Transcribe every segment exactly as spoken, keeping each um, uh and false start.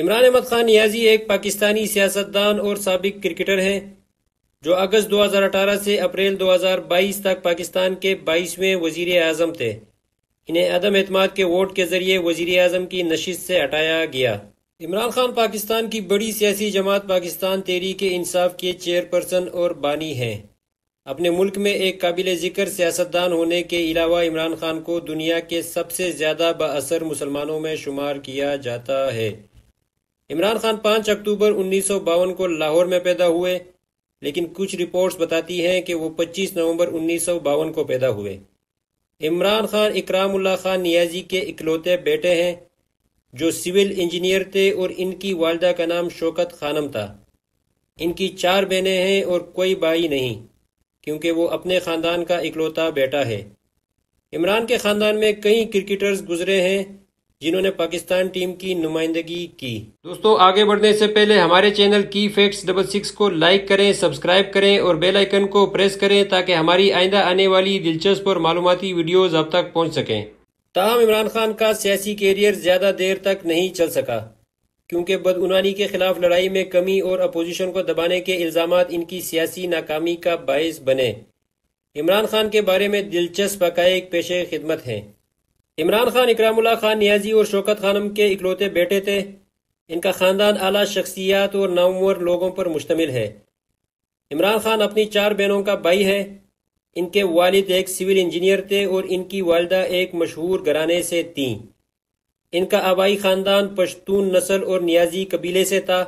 इमरान अहमद खान नियाज़ी एक पाकिस्तानी सियासतदान और साबिक क्रिकेटर हैं जो अगस्त दो हज़ार अठारह से अप्रैल दो हज़ार बाईस तक पाकिस्तान के बाईसवें वज़ीर आज़म थे। इन्हें अदम एतमाद के वोट के जरिए वज़ीर आज़म की नशिस्त से हटाया गया। इमरान खान पाकिस्तान की बड़ी सियासी जमात पाकिस्तान तहरीक इंसाफ के चेयरपर्सन और बानी हैं। अपने मुल्क में एक काबिल ज़िक्र सियासतदान होने के अलावा इमरान खान को दुनिया के सबसे ज़्यादा बाअसर मुसलमानों में शुमार किया जाता है। इमरान खान पाँच अक्टूबर उन्नीस सौ बावन को लाहौर में पैदा हुए, लेकिन कुछ रिपोर्ट्स बताती हैं कि वो पच्चीस नवंबर उन्नीस सौ बावन को पैदा हुए। इमरान खान इकरामुल्लाह खान नियाज़ी के इकलौते बेटे हैं जो सिविल इंजीनियर थे और इनकी वालदा का नाम शौकत खानम था। इनकी चार बहनें हैं और कोई भाई नहीं, क्योंकि वो अपने ख़ानदान का इकलौता बेटा है। इमरान के ख़ानदान में कई क्रिकेटर्स गुजरे हैं जिन्होंने पाकिस्तान टीम की नुमाइंदगी की। दोस्तों, आगे बढ़ने से पहले हमारे चैनल की फैक्ट्स डबल सिक्स को लाइक करें, सब्सक्राइब करें और बेल आइकन को प्रेस करें ताकि हमारी आइंदा आने वाली दिलचस्प और मालूमाती वीडियोज आप तक पहुंच सकें। ताहम इमरान खान का सियासी कैरियर ज्यादा देर तक नहीं चल सका, क्योंकि बदउनानी के खिलाफ लड़ाई में कमी और अपोजिशन को दबाने के इल्जाम इनकी सियासी नाकामी का बायस बने। इमरान खान के बारे में दिलचस्प हक़ाइक़ पेशे खिदमत हैं। इमरान खान इकरामुल्लाह खान नियाज़ी और शौकत खानम के इकलौते बेटे थे। इनका ख़ानदान आला शख्सियात और नामवर लोगों पर मुश्तमिल है। इमरान खान अपनी चार बहनों का भाई है। इनके वालिद एक सिविल इंजीनियर थे और इनकी वालदा एक मशहूर घराने से थीं। इनका आबाई ख़ानदान पश्तून नस्ल और नियाज़ी कबीले से था।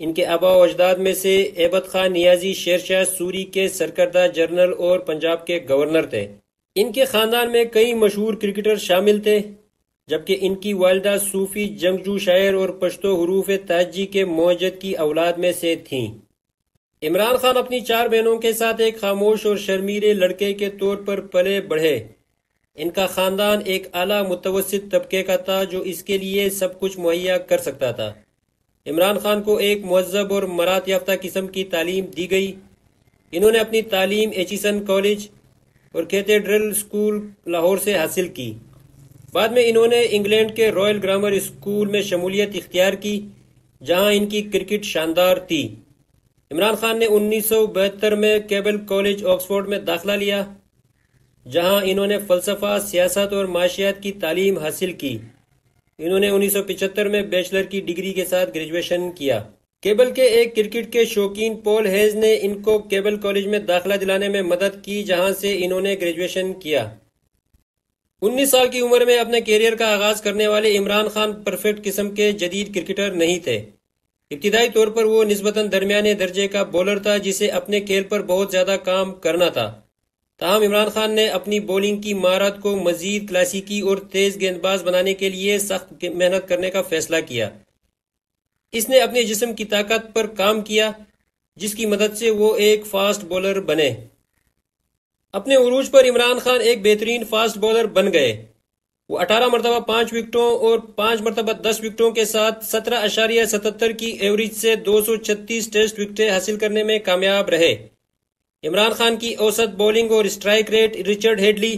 इनके आबा व अजदाद में से एबद खान नियाज़ी शेर शाह सूरी के सरकर्दा जनरल और पंजाब के गवर्नर थे। इनके ख़ानदान में कई मशहूर क्रिकेटर शामिल थे, जबकि इनकी वालदा सूफ़ी जंगजू शायर और पश्तो हरूफ ताजी के मौजद की औलाद में से थीं। इमरान खान अपनी चार बहनों के साथ एक खामोश और शर्मीले लड़के के तौर पर पले बढ़े। इनका ख़ानदान एक आला मुतवस्सित तबके का था जो इसके लिए सब कुछ मुहैया कर सकता था। इमरान खान को एक मुहज़्ज़ब और मरात याफ्ता किस्म की तालीम दी गई। इन्होंने अपनी तालीम एचिसन कॉलेज और खेते ड्रिल स्कूल लाहौर से हासिल की। बाद में इन्होंने इंग्लैंड के रॉयल ग्रामर स्कूल में शमूलियत इख्तियार की, जहां इनकी क्रिकेट शानदार थी। इमरान खान ने उन्नीस सौ बहत्तर में केबल कॉलेज ऑक्सफोर्ड में दाखिला लिया, जहां इन्होंने फ़लसफ़ा, सियासत और माशियात की तालीम हासिल की। इन्होंने उन्नीस सौ पचहत्तर में बैचलर की डिग्री के साथ ग्रेजुएशन किया। केबल के एक क्रिकेट के शौकीन पॉल हेज ने इनको केबल कॉलेज में दाखिला दिलाने में मदद की, जहां से इन्होंने ग्रेजुएशन किया। उन्नीस साल की उम्र में अपने कैरियर का आगाज करने वाले इमरान खान परफेक्ट किस्म के जदीद क्रिकेटर नहीं थे। इब्तिदाई तौर पर वो निस्बतन दरमियाने दर्जे का बॉलर था, जिसे अपने खेल पर बहुत ज़्यादा काम करना था। ताहम इमरान खान ने अपनी बॉलिंग की महारत को मज़ीद क्लासिकी और तेज़ गेंदबाज बनाने के लिए सख्त मेहनत करने का फैसला किया। इसने अपने जिस्म की ताकत पर काम किया, जिसकी मदद से वो एक फास्ट बॉलर बने। अपने उरूज पर इमरान खान एक बेहतरीन फास्ट बॉलर बन गए। वो अठारह मरतबा पाँच विकटों और पाँच मरतबा दस विकटों के साथ सत्रह अशारिया सतहत्तर की एवरेज से दो सौ छत्तीस टेस्ट विकटें हासिल करने में कामयाब रहे। इमरान खान की औसत बॉलिंग और strike rate Richard Hadlee,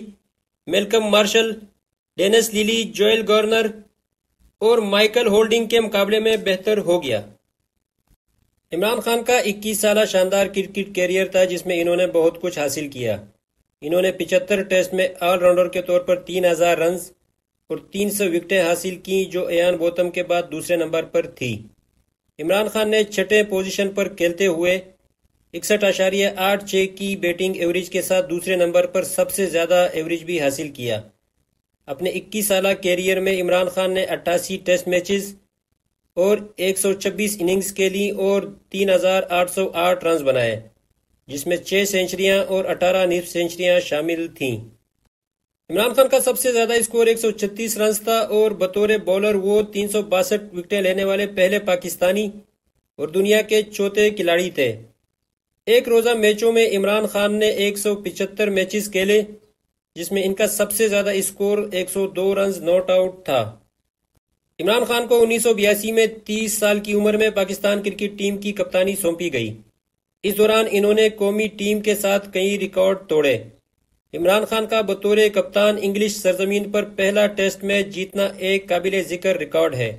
Malcolm Marshall, Dennis Lillee, Joel Garner और माइकल होल्डिंग के मुकाबले में बेहतर हो गया। इमरान खान का इक्कीस साल शानदार क्रिकेट कैरियर था, जिसमें इन्होंने बहुत कुछ हासिल किया। इन्होंने पचहत्तर टेस्ट में ऑलराउंडर के तौर पर तीन हज़ार रन और तीन सौ विकेटें हासिल की, जो एयान बोथम के बाद दूसरे नंबर पर थी। इमरान खान ने छठे पोजीशन पर खेलते हुए इकसठ आशारिया आठ छः की बैटिंग एवरेज के साथ दूसरे नंबर पर सबसे ज़्यादा एवरेज भी हासिल किया। अपने इक्कीस साल कैरियर में इमरान खान ने अट्ठासी टेस्ट मैचेस और एक सौ छब्बीस इनिंग्स खेली और तीन हज़ार आठ सौ आठ रन बनाए, जिसमें छह सेंचुरियां और अठारह निफ सेंचुरियां शामिल थीं। इमरान खान का सबसे ज़्यादा स्कोर एक सौ छत्तीस रन था और बतौर बॉलर वो तीन सौ बासठ विकेटें लेने वाले पहले पाकिस्तानी और दुनिया के चौथे खिलाड़ी थे। एक रोज़ा मैचों में इमरान खान ने एक सौ पिचहत्तर मैचेस खेले, जिसमें इनका सबसे ज़्यादा स्कोर एक सौ दो रन नॉट आउट था। इमरान खान को उन्नीस सौ बयासी में तीस साल की उम्र में पाकिस्तान क्रिकेट टीम की कप्तानी सौंपी गई। इस दौरान इन्होंने कौमी टीम के साथ कई रिकॉर्ड तोड़े। इमरान खान का बतौर कप्तान इंग्लिश सरजमीन पर पहला टेस्ट मैच जीतना एक काबिल ज़िक्र रिकॉर्ड है।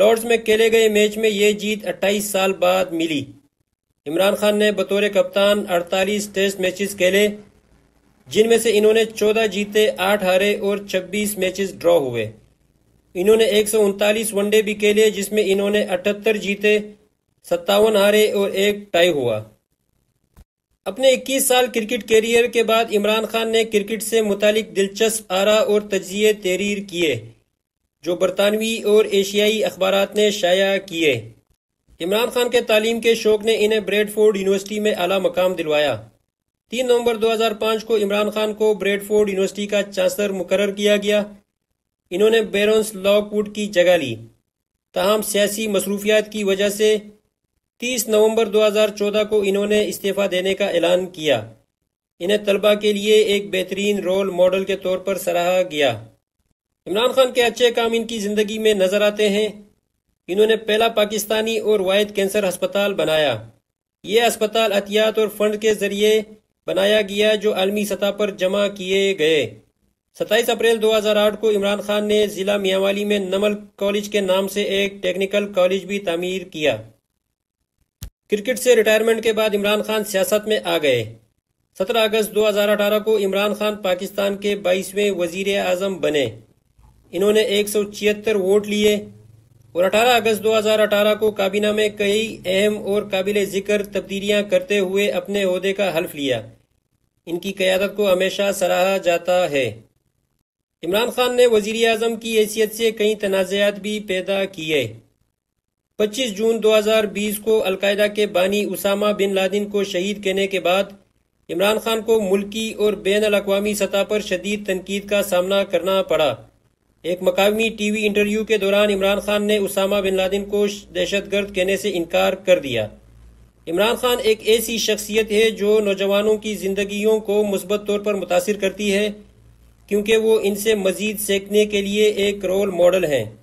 लॉर्ड्स में खेले गए मैच में ये जीत अट्ठाईस साल बाद मिली। इमरान खान ने बतौर कप्तान अड़तालीस टेस्ट मैचेस खेले, जिनमें से इन्होंने चौदह जीते, आठ हारे और छब्बीस मैचेस ड्रॉ हुए। इन्होंने एक सौ उनतालीस वनडे भी खेले, जिसमें इन्होंने अठहत्तर जीते, सत्तावन हारे और एक टाई हुआ। अपने इक्कीस साल क्रिकेट कैरियर के बाद इमरान खान ने क्रिकेट से मुतालिक दिलचस्प आरा और तजिए तहरीर किए, जो बरतानवी और एशियाई अखबारात ने शाया किए। इमरान खान के तालीम के शौक़ ने इन्हें ब्रैडफोर्ड यूनिवर्सिटी में आला मकाम दिलवाया। तीन नवंबर दो हज़ार पाँच को इमरान खान को ब्रैडफोर्ड यूनिवर्सिटी का चांसलर मुकर्रर किया गया। इन्होंने बेरोस लॉकवुड की जगह ली, ताहम सियासी मसरूफियात की वजह से तीस नवंबर दो हज़ार चौदह को इन्होंने इस्तीफ़ा देने का ऐलान किया। इन्हें तलबा के लिए एक बेहतरीन रोल मॉडल के तौर पर सराहा गया। इमरान खान के अच्छे काम इनकी ज़िंदगी में नज़र आते हैं। इन्होंने पहला पाकिस्तानी और वाहिद कैंसर अस्पताल बनाया। ये अस्पताल अतियात और फंड के ज़रिए बनाया गया, जो आलमी सतह पर जमा किए गए। सत्ताईस अप्रैल दो हज़ार आठ को इमरान खान ने ज़िला मियांवाली में नमल कॉलेज के नाम से एक टेक्निकल कॉलेज भी तामीर किया। क्रिकेट से रिटायरमेंट के बाद इमरान खान सियासत में आ गए। सत्रह अगस्त दो हज़ार अठारह को इमरान खान पाकिस्तान के बाईसवें वज़ीर आज़म बने। इन्होंने एक सौ छिहत्तर वोट लिए और अठारह अगस्त दो हज़ार अठारह को काबीना में कई अहम और काबिल ज़िक्र तब्दीलियाँ करते हुए अपने ओहदे का हल्फ लिया। इनकी क़यादत को हमेशा सराहा जाता है। इमरान खान ने वज़ीर आज़म की हैसियत से कई तनाज़ात भी पैदा किए। पच्चीस जून दो हज़ार बीस को अल कायदा के बानी उसामा बिन लादेन को शहीद करने के बाद इमरान खान को मुल्की और बैनुल अक़वामी सतह पर शदीद तनकीद का सामना करना पड़ा। एक मकामी टीवी इंटरव्यू के दौरान इमरान खान ने उसामा बिन लादेन को दहशतगर्द कहने से इनकार कर दिया। इमरान खान एक ऐसी शख्सियत है जो नौजवानों की जिंदगियों को मुस्बत तौर पर मुतासिर करती है, क्योंकि वो इनसे मज़ीद सीखने के लिए एक रोल मॉडल हैं।